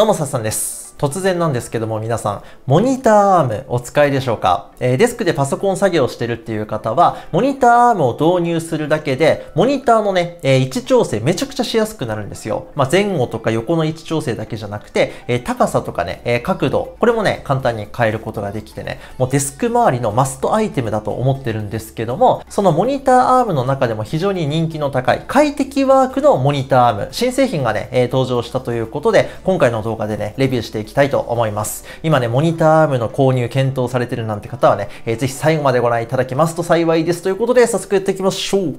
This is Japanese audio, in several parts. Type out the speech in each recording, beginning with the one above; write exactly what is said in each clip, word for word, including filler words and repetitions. どうも、さっさんです。突然なんですけども、皆さん、モニターアームお使いでしょうか？えー、デスクでパソコン作業してるっていう方は、モニターアームを導入するだけで、モニターのね、えー、位置調整めちゃくちゃしやすくなるんですよ。まあ、前後とか横の位置調整だけじゃなくて、えー、高さとかね、えー、角度、これもね、簡単に変えることができてね、もうデスク周りのマストアイテムだと思ってるんですけども、そのモニターアームの中でも非常に人気の高い、快適ワークのモニターアーム、新製品がね、えー、登場したということで、今回の動画でね、レビューしていきたいと思います。今ね、モニターアームの購入検討されてるなんて方はね、えー、ぜひ最後までご覧いただけますと幸いですということで、早速やっていきましょう。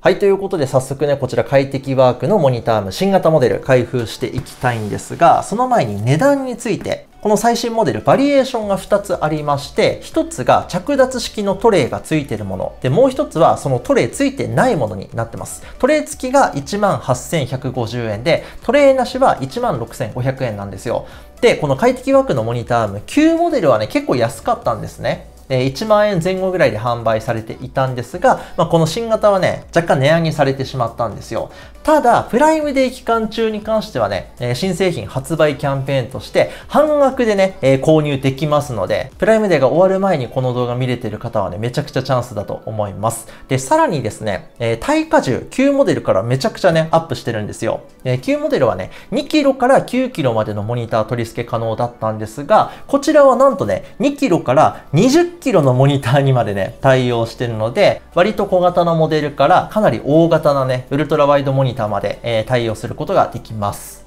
はい、ということで早速ね、こちら快適ワークのモニターアーム新型モデル開封していきたいんですが、その前に値段について、この最新モデルバリエーションがふたつありまして、ひとつが着脱式のトレイが付いてるもの、で、もうひとつはそのトレイ付いてないものになってます。トレイ付きが いちまんはっせんひゃくごじゅうえんで、トレイなしは いちまんろくせんごひゃくえんなんですよ。で、この快適ワークのモニターアーム旧モデルはね、結構安かったんですね。いちまんえんぜん後ぐらいで販売されていたんですが、まあ、この新型はね、若干値上げされてしまったんですよ。ただ、プライムデー期間中に関してはね、新製品発売キャンペーンとして半額でね、購入できますので、プライムデーが終わる前にこの動画見れてる方はね、めちゃくちゃチャンスだと思います。で、さらにですね、耐荷重、旧モデルからめちゃくちゃね、アップしてるんですよ。旧モデルはね、にキロからきゅうキロまでのモニター取り付け可能だったんですが、こちらはなんとね、にキロからにじゅっキロのモニターにまでね、対応してるので、割と小型のモデルからかなり大型なね、ウルトラワイドモニターまで対応することができます。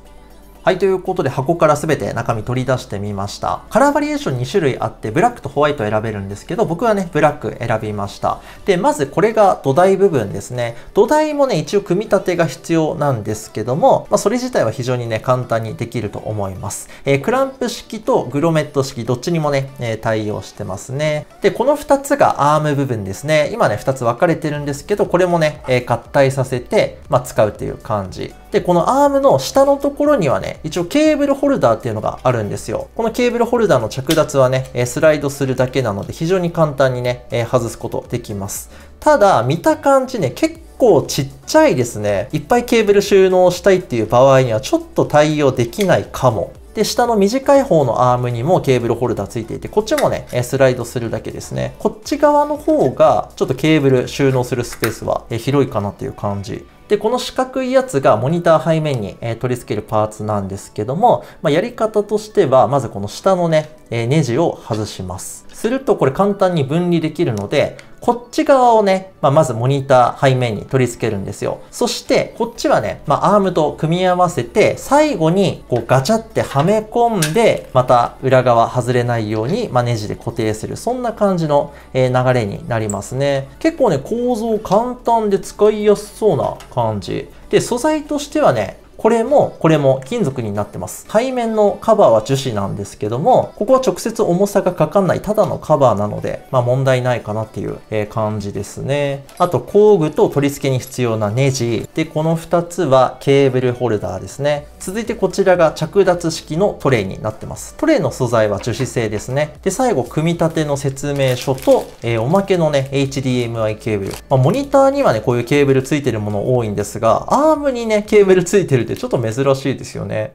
はい、ということで箱から全て中身取り出してみました。カラーバリエーションにしゅるいあって、ブラックとホワイト選べるんですけど、僕はねブラック選びました。で、まずこれが土台部分ですね。土台もね、一応組み立てが必要なんですけども、まあ、それ自体は非常にね簡単にできると思います。えー、クランプ式とグロメット式、どっちにもね、えー、対応してますね。で、このふたつがアーム部分ですね。今ねふたつ分かれてるんですけど、これもね、えー、合体させて、まあ、使うっていう感じで、このアームの下のところにはね、一応ケーブルホルダーっていうのがあるんですよ。このケーブルホルダーの着脱はね、スライドするだけなので、非常に簡単にね、外すことできます。ただ、見た感じね、結構ちっちゃいですね。いっぱいケーブル収納したいっていう場合には、ちょっと対応できないかも。で、下の短い方のアームにもケーブルホルダーついていて、こっちもね、スライドするだけですね。こっち側の方が、ちょっとケーブル収納するスペースは広いかなっていう感じ。で、この四角いやつがモニター背面に取り付けるパーツなんですけども、まあ、やり方としては、まずこの下のね、ネジを外します。するとこれ簡単に分離できるので、こっち側をね、まあ、まずモニター背面に取り付けるんですよ。そして、こっちはね、まあ、アームと組み合わせて、最後にこうガチャってはめ込んで、また裏側外れないように、まあ、ネジで固定する。そんな感じの流れになりますね。結構ね、構造簡単で使いやすそうな感じ。で、素材としてはね、これもこれも金属になってます。背面のカバーは樹脂なんですけども、ここは直接重さがかかんないただのカバーなので、まあ問題ないかなっていう感じですね。あと工具と取り付けに必要なネジ。で、このふたつはケーブルホルダーですね。続いてこちらが着脱式のトレイになってます。トレイの素材は樹脂製ですね。で、最後、組み立ての説明書と、えー、おまけのね、エイチディーエムアイ ケーブル。まあ、モニターにはね、こういうケーブルついてるもの多いんですが、アームにね、ケーブルついてるちょっと珍しいですよね。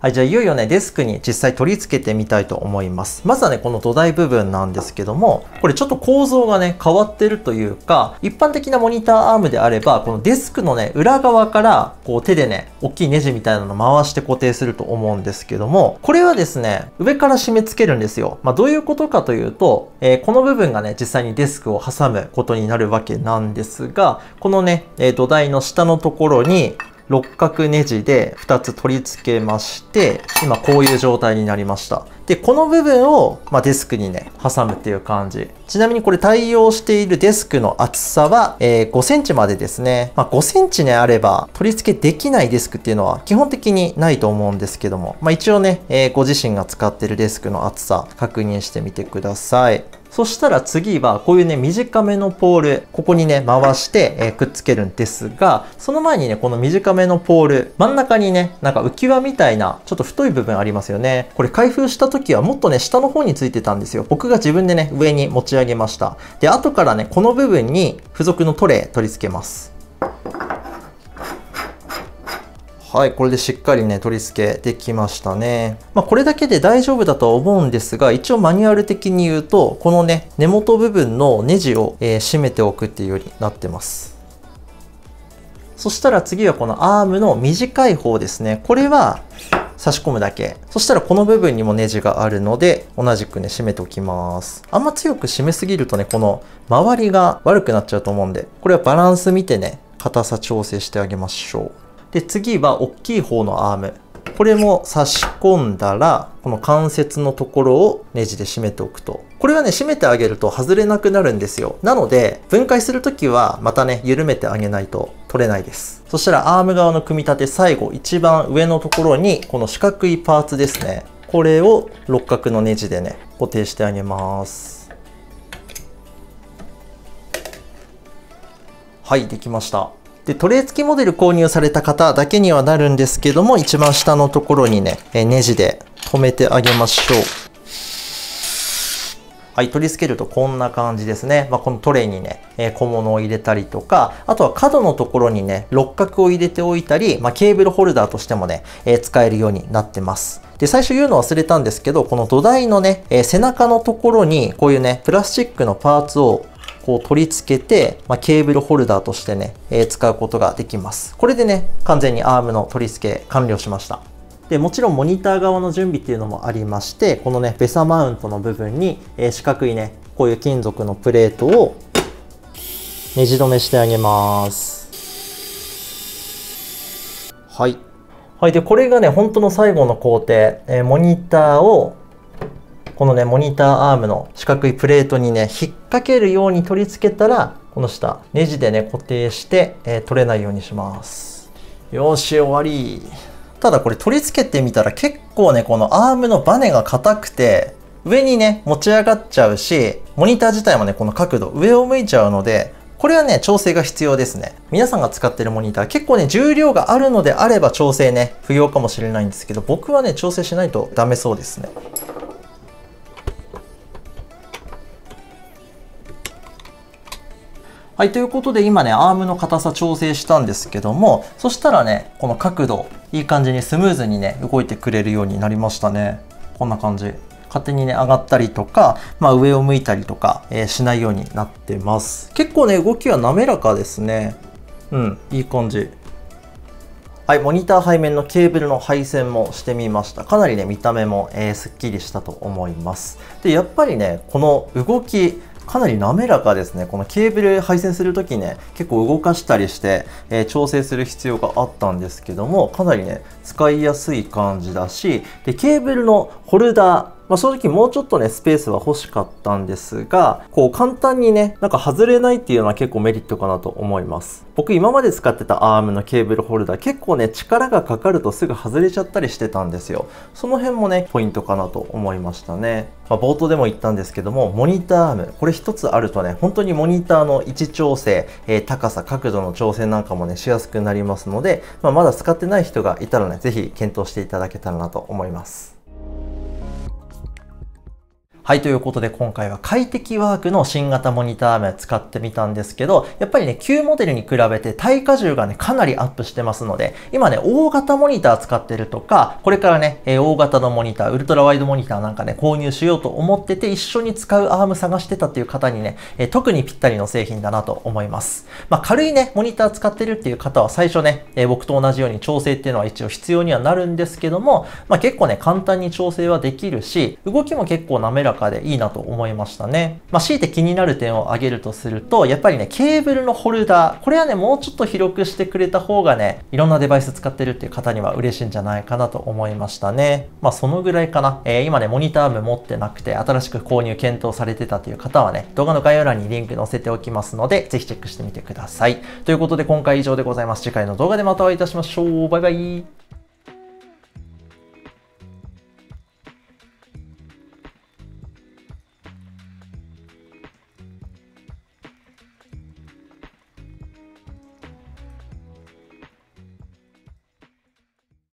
はい、じゃあいよいよね、デスクに実際取り付けてみたいと思います。まずはね、この土台部分なんですけども、これちょっと構造がね、変わってるというか、一般的なモニターアームであれば、このデスクのね、裏側から、こう手でね、大きいネジみたいなのを回して固定すると思うんですけども、これはですね、上から締め付けるんですよ。まあ、どういうことかというと、えー、この部分がね、実際にデスクを挟むことになるわけなんですが、このね、えー、土台の下のところに、六角ネジでふたつ取り付けまして、今こういう状態になりました。で、この部分を、まあ、デスクにね、挟むっていう感じ。ちなみにこれ対応しているデスクの厚さは、えー、ごセンチまでですね。まあ、ごセンチね、あれば取り付けできないデスクっていうのは基本的にないと思うんですけども、まあ、一応ね、えー、ご自身が使ってるデスクの厚さ確認してみてください。そしたら次はこういうね、短めのポール、ここにね、回して、えー、くっつけるんですが、その前にね、この短めのポール、真ん中にね、なんか浮き輪みたいな、ちょっと太い部分ありますよね。これ開封した時はもっとね、下の方についてたんですよ。僕が自分でね、上に持ち上げました。で、後からね、この部分に付属のトレー取り付けます。はい、これでしっかりね、取り付けできましたね。まあ、これだけで大丈夫だとは思うんですが、一応マニュアル的に言うと、このね、根元部分のネジを、えー、締めておくっていうようになってます。そしたら次はこのアームの短い方ですね。これは差し込むだけ。そしたらこの部分にもネジがあるので、同じくね、締めておきます。あんま強く締めすぎるとね、この周りが悪くなっちゃうと思うんで、これはバランス見てね、硬さ調整してあげましょう。で、次は大きい方のアーム。これも差し込んだら、この関節のところをネジで締めておくと。これはね、締めてあげると外れなくなるんですよ。なので、分解するときはまたね、緩めてあげないと取れないです。そしたらアーム側の組み立て、最後、一番上のところに、この四角いパーツですね。これを六角のネジでね、固定してあげます。はい、できました。で、トレー付きモデル購入された方だけにはなるんですけども、一番下のところにね、ネジで留めてあげましょう。はい、取り付けるとこんな感じですね。まあ、このトレーにね、小物を入れたりとか、あとは角のところにね、六角を入れておいたり、まあ、ケーブルホルダーとしてもね、使えるようになってます。で、最初言うの忘れたんですけど、この土台のね、背中のところに、こういうね、プラスチックのパーツをこう取り付けて、まあ、ケーブルホルダーとしてね、えー、使うことができます。これでね、完全にアームの取り付け完了しました。で、もちろんモニター側の準備っていうのもありまして、このね、ベサマウントの部分に、えー、四角いね、こういう金属のプレートをネジ止めしてあげます。はい。はい、で、これがね、本当の最後の工程、えー、モニターをこのね、モニターアームの四角いプレートにね、引っ掛けるように取り付けたら、この下、ネジでね、固定して、えー、取れないようにします。よし、終わり。ただこれ取り付けてみたら結構ね、このアームのバネが硬くて、上にね、持ち上がっちゃうし、モニター自体もね、この角度、上を向いちゃうので、これはね、調整が必要ですね。皆さんが使ってるモニター、結構ね、重量があるのであれば調整ね、不要かもしれないんですけど、僕はね、調整しないとダメそうですね。はい、ということで今ね、アームの硬さ調整したんですけども、そしたらね、この角度、いい感じにスムーズにね、動いてくれるようになりましたね。こんな感じ。勝手にね、上がったりとか、まあ上を向いたりとか、えー、しないようになってます。結構ね、動きは滑らかですね。うん、いい感じ。はい、モニター背面のケーブルの配線もしてみました。かなりね、見た目も、えー、すっきりしたと思います。で、やっぱりね、この動き、かなり滑らかですね。このケーブル配線するときね、結構動かしたりして、えー、調整する必要があったんですけども、かなりね、使いやすい感じだし、で、ケーブルのホルダー、まあ、正直もうちょっとね、スペースは欲しかったんですが、こう簡単にね、なんか外れないっていうのは結構メリットかなと思います。僕今まで使ってたアームのケーブルホルダー、結構ね、力がかかるとすぐ外れちゃったりしてたんですよ。その辺もね、ポイントかなと思いましたね。まあ、冒頭でも言ったんですけども、モニターアーム、これ一つあるとね、本当にモニターの位置調整、えー、高さ、角度の調整なんかもね、しやすくなりますので、まあ、まだ使ってない人がいたらね、ぜひ検討していただけたらなと思います。はい、ということで今回は快適ワークの新型モニターアーム使ってみたんですけど、やっぱりね、旧モデルに比べて耐荷重がね、かなりアップしてますので、今ね、大型モニター使ってるとか、これからね、大型のモニター、ウルトラワイドモニターなんかね、購入しようと思ってて、一緒に使うアーム探してたっていう方にね、特にぴったりの製品だなと思います。まあ、軽いね、モニター使ってるっていう方は最初ね、僕と同じように調整っていうのは一応必要にはなるんですけども、まあ、結構ね、簡単に調整はできるし、動きも結構滑らかでいいなと思いましたね。まあ、強いて気になる点を挙げるとすると、やっぱりね、ケーブルのホルダー、これはね、もうちょっと広くしてくれた方がね、いろんなデバイス使ってるっていう方には嬉しいんじゃないかなと思いましたね。まあ、そのぐらいかな。えー、今ね、モニターアーム持ってなくて、新しく購入検討されてたという方はね、動画の概要欄にリンク載せておきますので、ぜひチェックしてみてください。ということで、今回以上でございます。次回の動画でまたお会いいたしましょう。バイバイ。